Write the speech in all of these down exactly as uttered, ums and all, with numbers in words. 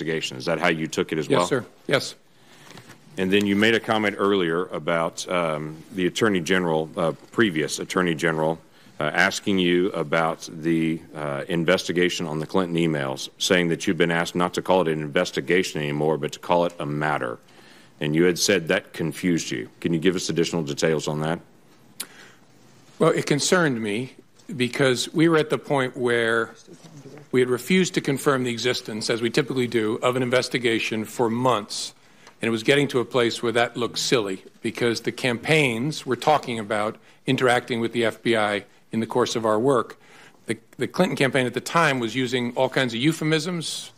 investigation. Is that how you took it as well? Yes, sir. Yes. And then you made a comment earlier about um, the Attorney General, uh, previous Attorney General, uh, asking you about the uh, investigation on the Clinton emails, saying that you've been asked not to call it an investigation anymore, but to call it a matter. And you had said that confused you. Can you give us additional details on that? Well, it concerned me because we were at the point where we had refused to confirm the existence, as we typically do, of an investigation for months. And it was getting to a place where that looked silly because the campaigns were talking about interacting with the F B I in the course of our work. The, the Clinton campaign at the time was using all kinds of euphemisms,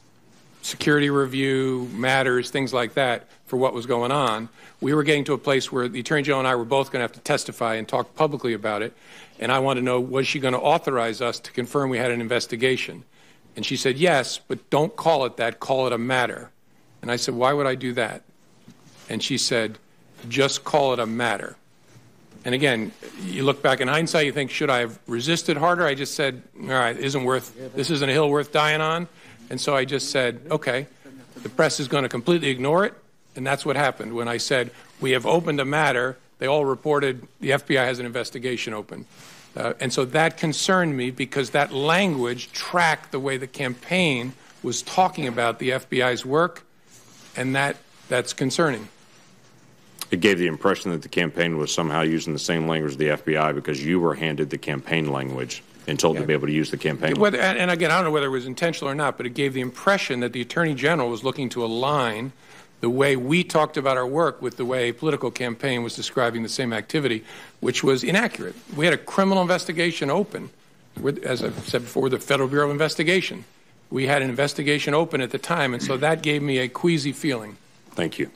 security review, matters, things like that, for what was going on. We were getting to a place where the Attorney General and I were both going to have to testify and talk publicly about it. And I wanted to know, was she going to authorize us to confirm we had an investigation? And she said, yes, but don't call it that. Call it a matter. And I said, why would I do that? And she said, just call it a matter. And again, you look back in hindsight, you think, should I have resisted harder? I just said, all right, isn't worth, this isn't a hill worth dying on. And so I just said, okay, the press is going to completely ignore it. And that's what happened. When I said, we have opened a matter, they all reported the F B I has an investigation open. Uh, and so that concerned me because that language tracked the way the campaign was talking about the F B I's work, and that, that's concerning. It gave the impression that the campaign was somehow using the same language as the F B I because you were handed the campaign language and told yeah. to be able to use the campaign whether, language. And again, I don't know whether it was intentional or not, but it gave the impression that the Attorney General was looking to align the way we talked about our work with the way a political campaign was describing the same activity, which was inaccurate. We had a criminal investigation open. We're, as I've said before, the Federal Bureau of Investigation. We had an investigation open at the time, and so that gave me a queasy feeling. Thank you.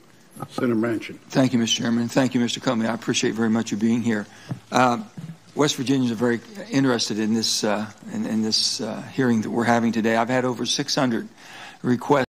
Senator Manchin. Thank you, Mister Chairman. Thank you, Mister Comey. I appreciate very much you being here. Uh, West Virginians are very interested in this, uh, in, in this uh, hearing that we're having today. I've had over six hundred requests.